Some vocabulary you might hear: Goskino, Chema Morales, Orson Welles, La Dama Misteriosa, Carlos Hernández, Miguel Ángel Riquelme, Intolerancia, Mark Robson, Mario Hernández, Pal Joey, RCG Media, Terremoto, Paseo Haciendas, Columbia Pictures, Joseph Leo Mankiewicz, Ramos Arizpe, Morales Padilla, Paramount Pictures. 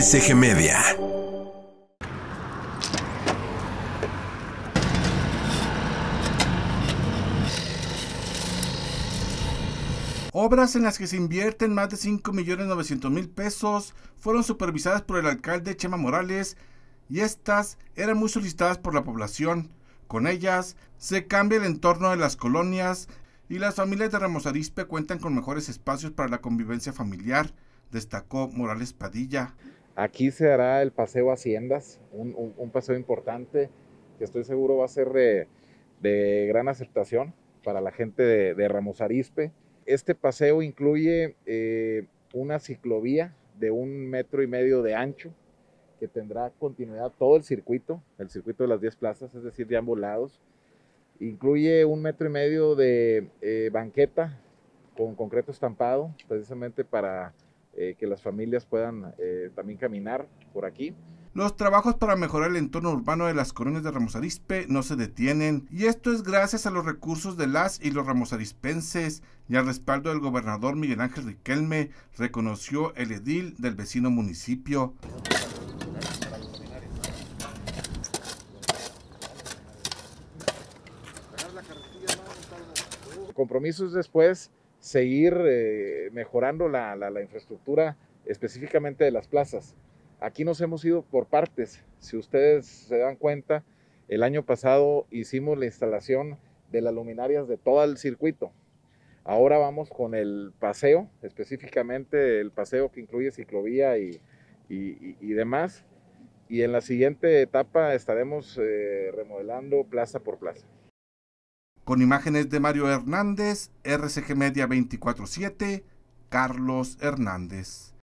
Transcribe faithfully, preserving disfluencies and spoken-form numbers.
R C G Media. Obras en las que se invierten más de cinco millones novecientos mil pesos fueron supervisadas por el alcalde Chema Morales y estas eran muy solicitadas por la población. Con ellas se cambia el entorno de las colonias y las familias de Ramos Arizpe cuentan con mejores espacios para la convivencia familiar, destacó Morales Padilla. Aquí se hará el Paseo Haciendas, un, un, un paseo importante que estoy seguro va a ser de, de gran aceptación para la gente de, de Ramos Arizpe. Este paseo incluye eh, una ciclovía de un metro y medio de ancho que tendrá continuidad todo el circuito, el circuito de las diez plazas, es decir, de ambos lados. Incluye un metro y medio de eh, banqueta con concreto estampado, precisamente para eh, que las familias puedan eh, también caminar por aquí. Los trabajos para mejorar el entorno urbano de las colonias de Ramos Arizpe no se detienen, y esto es gracias a los recursos de las y los ramosarizpenses y al respaldo del gobernador Miguel Ángel Riquelme, reconoció el edil del vecino municipio. El compromiso es después seguir eh, mejorando la, la, la infraestructura, específicamente de las plazas. Aquí nos hemos ido por partes. Si ustedes se dan cuenta, el año pasado hicimos la instalación de las luminarias de todo el circuito. Ahora vamos con el paseo, específicamente el paseo que incluye ciclovía y, y, y demás. Y en la siguiente etapa estaremos eh, remodelando plaza por plaza. Con imágenes de Mario Hernández, R C G Media veinticuatro siete, Carlos Hernández.